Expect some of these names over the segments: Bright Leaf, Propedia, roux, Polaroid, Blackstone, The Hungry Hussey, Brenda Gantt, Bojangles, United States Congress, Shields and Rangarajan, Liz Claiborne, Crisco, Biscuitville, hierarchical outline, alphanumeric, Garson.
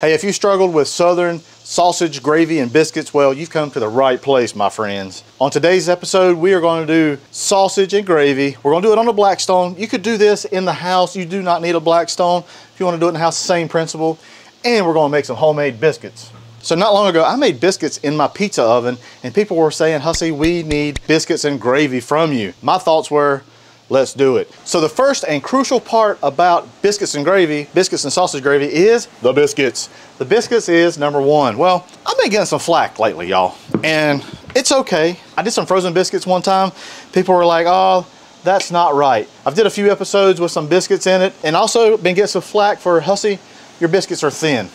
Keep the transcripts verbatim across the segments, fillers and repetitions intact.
Hey, if you struggled with Southern sausage, gravy, and biscuits, well, you've come to the right place, my friends. On today's episode, we are going to do sausage and gravy. We're going to do it on a Blackstone. You could do this in the house. You do not need a Blackstone. If you want to do it in the house, same principle. And we're going to make some homemade biscuits. So not long ago, I made biscuits in my pizza oven, and people were saying, Hussey, we need biscuits and gravy from you. My thoughts were, let's do it. So the first and crucial part about biscuits and gravy, biscuits and sausage gravy, is the biscuits. The biscuits is number one. Well, I've been getting some flack lately, y'all, and it's okay. I did some frozen biscuits one time. People were like, oh, that's not right. I've did a few episodes with some biscuits in it, and also been getting some flack for, Hussey, your biscuits are thin.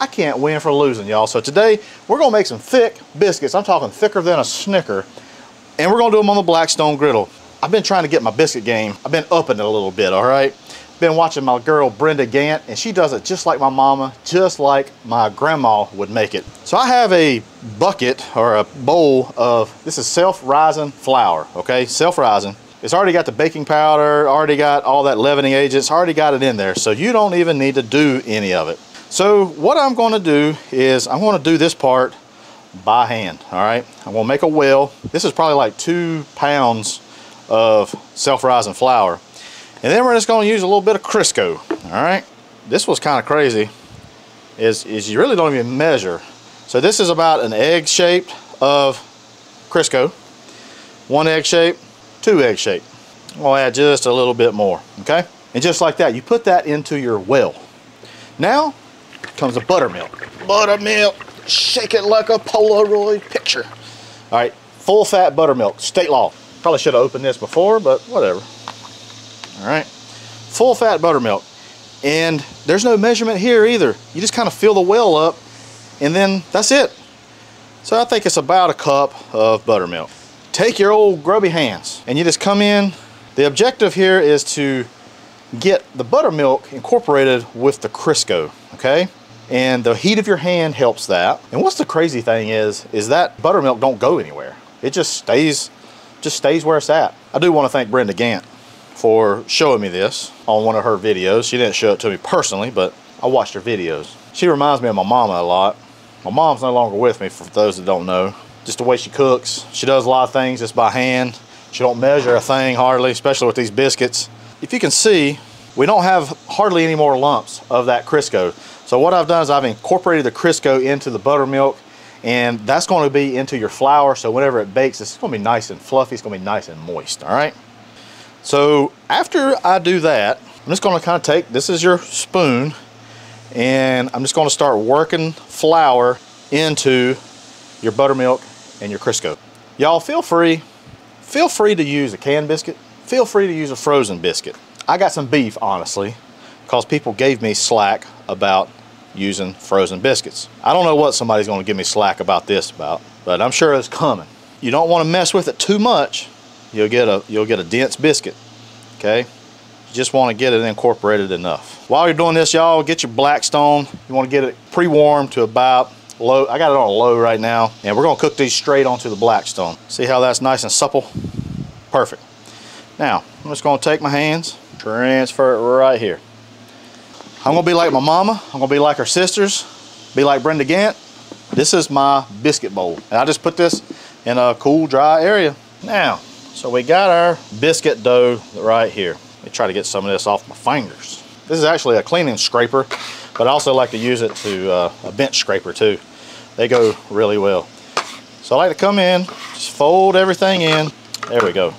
I can't win for losing, y'all. So today, we're gonna make some thick biscuits. I'm talking thicker than a Snicker. And we're gonna do them on the Blackstone griddle. I've been trying to get my biscuit game. I've been upping it a little bit, all right? Been watching my girl, Brenda Gantt, and she does it just like my mama, just like my grandma would make it. So I have a bucket or a bowl of, this is self-rising flour, okay? Self-rising. It's already got the baking powder, already got all that leavening agents, already got it in there. So you don't even need to do any of it. So what I'm gonna do is I'm gonna do this part by hand, all right? I'm gonna make a well. This is probably like two pounds of self-rising flour. And then we're just gonna use a little bit of Crisco, all right? This was kind of crazy, is, is you really don't even measure. So this is about an egg shape of Crisco. One egg shape, two egg shape. We'll add just a little bit more, okay? And just like that, you put that into your well. Now, comes the buttermilk. Buttermilk, shake it like a Polaroid picture. All right, full fat buttermilk, state law. Probably should have opened this before, but whatever. All right, full fat buttermilk. And there's no measurement here either. You just kind of fill the well up and then that's it. So I think it's about a cup of buttermilk. Take your old grubby hands and you just come in. The objective here is to get the buttermilk incorporated with the Crisco, okay? And the heat of your hand helps that. And what's the crazy thing is, is that buttermilk don't go anywhere. It just stays, just stays where it's at. I do want to thank Brenda Gantt for showing me this on one of her videos. She didn't show it to me personally, but I watched her videos. She reminds me of my mama a lot. My mom's no longer with me, for those that don't know. Just the way she cooks. She does a lot of things just by hand. She don't measure a thing hardly, especially with these biscuits. If you can see, we don't have hardly any more lumps of that Crisco. So what I've done is I've incorporated the Crisco into the buttermilk, and that's going to be into your flour. So whenever it bakes, it's going to be nice and fluffy. It's going to be nice and moist. All right. So after I do that, I'm just going to kind of take, this is your spoon, and I'm just going to start working flour into your buttermilk and your Crisco. Y'all feel free, feel free to use a canned biscuit. Feel free to use a frozen biscuit. I got some beef, honestly, because people gave me slack about using frozen biscuits. I don't know what somebody's gonna give me slack about this about, but I'm sure it's coming. You don't wanna mess with it too much. You'll get a, you'll get a dense biscuit, okay? You just wanna get it incorporated enough. While you're doing this, y'all, get your Blackstone. You wanna get it pre-warmed to about low. I got it on low right now, and we're gonna cook these straight onto the Blackstone. See how that's nice and supple? Perfect. Now, I'm just gonna take my hands, transfer it right here. I'm gonna be like my mama, I'm gonna be like her sisters, be like Brenda Gantt. This is my biscuit bowl. And I just put this in a cool, dry area. Now, so we got our biscuit dough right here. Let me try to get some of this off my fingers. This is actually a cleaning scraper, but I also like to use it to uh, a bench scraper too. They go really well. So I like to come in, just fold everything in. There we go.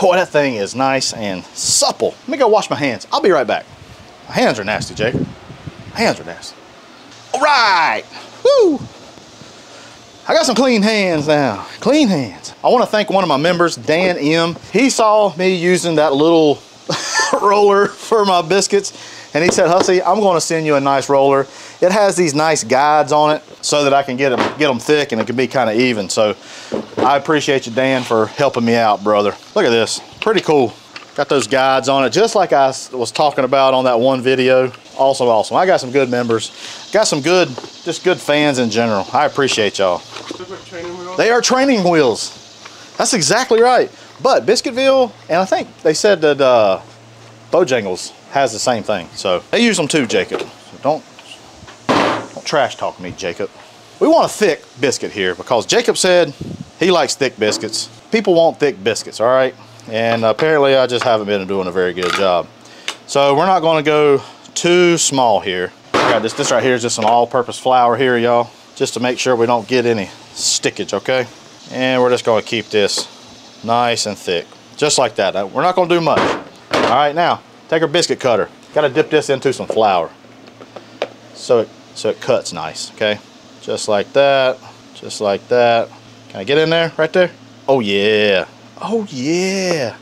Boy, that thing is nice and supple. Let me go wash my hands. I'll be right back. My hands are nasty, Jake. My hands are nasty. All right. Woo. I got some clean hands now. Clean hands. I want to thank one of my members, Dan M. He saw me using that little roller for my biscuits, and he said, Hussey, I'm going to send you a nice roller. It has these nice guides on it so that I can get them, get them thick, and it can be kind of even. So I appreciate you, Dan, for helping me out, brother. Look at this, pretty cool. Got those guides on it, just like I was talking about on that one video. Awesome, awesome. I got some good members. Got some good, just good fans in general. I appreciate y'all. They are training wheels. That's exactly right. But Biscuitville, and I think they said that uh, Bojangles has the same thing. So they use them too, Jacob. So don't, don't trash talk me, Jacob. We want a thick biscuit here because Jacob said he likes thick biscuits. People want thick biscuits, all right? And apparently I just haven't been doing a very good job. So we're not gonna go too small here. I got this, this right here is just some all-purpose flour here, y'all, just to make sure we don't get any stickage, okay? And we're just gonna keep this nice and thick, just like that. We're not gonna do much. All right, now, take our biscuit cutter. Gotta dip this into some flour so it, so it cuts nice, okay? Just like that, just like that. Can I get in there, right there? Oh yeah, oh yeah.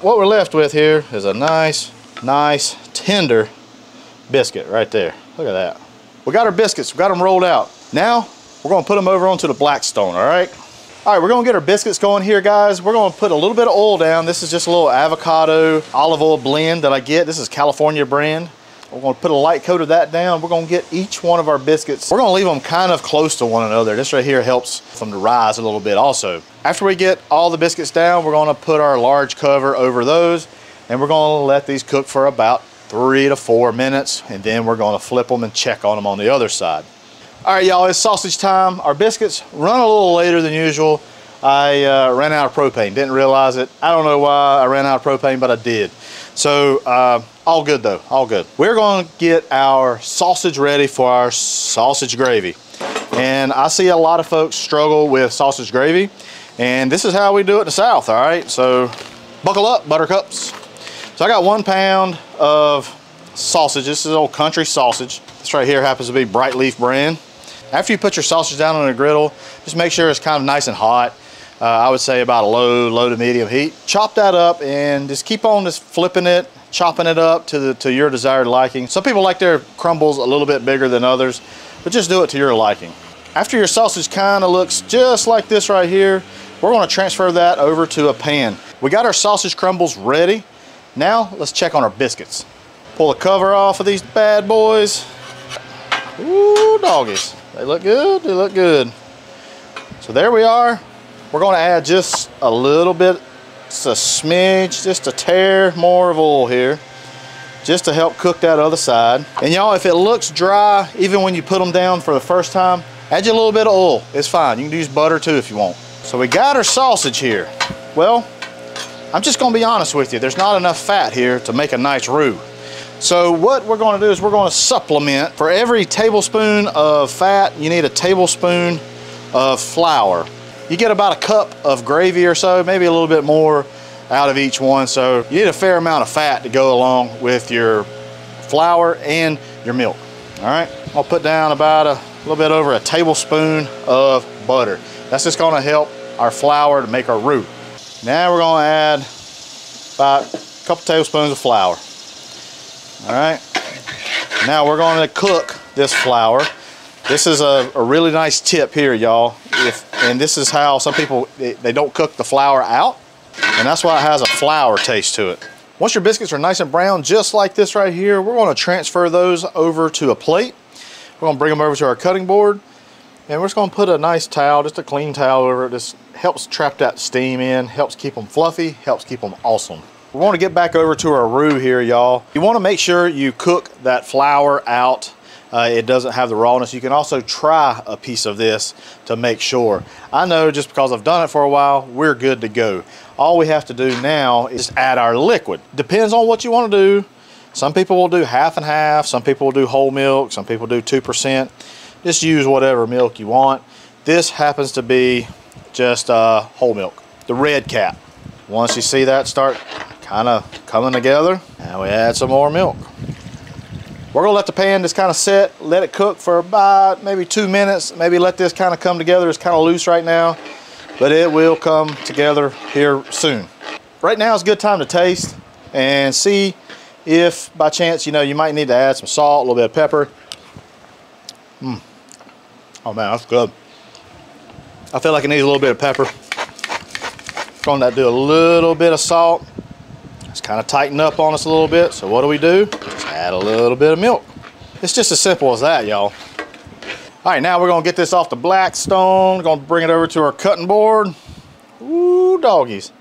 What we're left with here is a nice, nice, tender biscuit right there. Look at that. We got our biscuits, we got them rolled out. Now, we're gonna put them over onto the Blackstone, all right? All right, we're gonna get our biscuits going here, guys. We're gonna put a little bit of oil down. This is just a little avocado olive oil blend that I get. This is California brand. We're gonna put a light coat of that down. We're gonna get each one of our biscuits. We're gonna leave them kind of close to one another. This right here helps them to rise a little bit also. After we get all the biscuits down, we're gonna put our large cover over those, and we're gonna let these cook for about three to four minutes, and then we're gonna flip them and check on them on the other side. All right, y'all, it's sausage time. Our biscuits run a little later than usual. I uh, ran out of propane, didn't realize it. I don't know why I ran out of propane, but I did. So, uh, all good though, all good. We're gonna get our sausage ready for our sausage gravy. And I see a lot of folks struggle with sausage gravy, and this is how we do it in the South, all right? So, buckle up, buttercups. So I got one pound of sausage. This is old country sausage. This right here happens to be Bright Leaf brand. After you put your sausage down on a griddle, just make sure it's kind of nice and hot. Uh, I would say about a low, low to medium heat. Chop that up and just keep on just flipping it, chopping it up to, the, to your desired liking. Some people like their crumbles a little bit bigger than others, but just do it to your liking. After your sausage kind of looks just like this right here, we're gonna transfer that over to a pan. We got our sausage crumbles ready. Now, let's check on our biscuits. Pull the cover off of these bad boys. Ooh, doggies. They look good, they look good. So there we are. We're gonna add just a little bit, just a smidge, just a tear more of oil here, just to help cook that other side. And y'all, if it looks dry, even when you put them down for the first time, add you a little bit of oil, it's fine. You can use butter too if you want. So we got our sausage here. Well, I'm just gonna be honest with you, there's not enough fat here to make a nice roux. So what we're gonna do is we're gonna supplement. For every tablespoon of fat, you need a tablespoon of flour. You get about a cup of gravy or so, maybe a little bit more out of each one. So you need a fair amount of fat to go along with your flour and your milk. All right, I'll put down about a little bit over a tablespoon of butter. That's just gonna help our flour to make our roux. Now we're gonna add about a couple tablespoons of flour. All right, now we're going to cook this flour. This is a, a really nice tip here, y'all. If and this is how some people, they, they don't cook the flour out, and that's why it has a flour taste to it. Once your biscuits are nice and brown, just like this right here, we're going to transfer those over to a plate. We're going to bring them over to our cutting board, and we're just going to put a nice towel, just a clean towel over it. This helps trap that steam in, helps keep them fluffy, helps keep them awesome. We want to get back over to our roux here, y'all. You want to make sure you cook that flour out. Uh, it doesn't have the rawness. You can also try a piece of this to make sure. I know just because I've done it for a while, we're good to go. All we have to do now is add our liquid. Depends on what you want to do. Some people will do half and half. Some people will do whole milk. Some people do two percent. Just use whatever milk you want. This happens to be just uh, whole milk, the red cap. Once you see that start kind of coming together, and we add some more milk. We're gonna let the pan just kind of set, let it cook for about maybe two minutes, maybe let this kind of come together. It's kind of loose right now, but it will come together here soon. Right now is a good time to taste and see if by chance, you know, you might need to add some salt, a little bit of pepper. Mm. Oh man, that's good. I feel like it needs a little bit of pepper. Gonna do a little bit of salt. It's kind of tightened up on us a little bit. So what do we do? Just add a little bit of milk. It's just as simple as that, y'all. All right, now we're gonna get this off the Blackstone. Gonna bring it over to our cutting board. Ooh, doggies.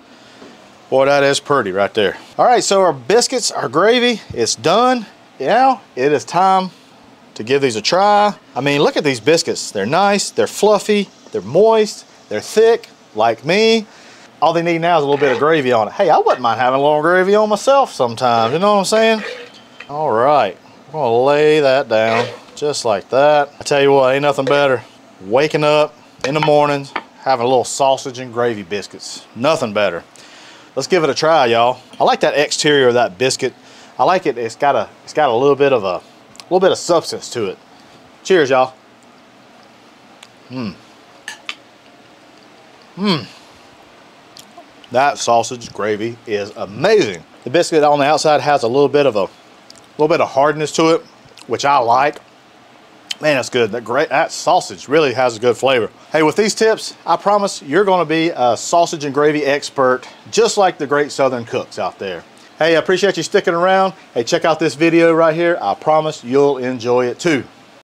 Boy, that is pretty right there. All right, so our biscuits, our gravy, it's done. Now it is time to give these a try. I mean, look at these biscuits. They're nice, they're fluffy, they're moist, they're thick, like me. All they need now is a little bit of gravy on it. Hey, I wouldn't mind having a little gravy on myself sometimes, you know what I'm saying? All right, I'm gonna lay that down just like that. I tell you what, ain't nothing better. Waking up in the mornings, having a little sausage and gravy biscuits. Nothing better. Let's give it a try, y'all. I like that exterior of that biscuit. I like it, it's got a, it's got a little bit of a, little bit of substance to it. Cheers, y'all. Mmm. Mmm. That sausage gravy is amazing. The biscuit on the outside has a little bit of a little bit of hardness to it, which I like. Man, that's good. That great that sausage really has a good flavor. Hey, with these tips, I promise you're going to be a sausage and gravy expert, just like the great Southern cooks out there. Hey, I appreciate you sticking around. Hey, check out this video right here. I promise you'll enjoy it too.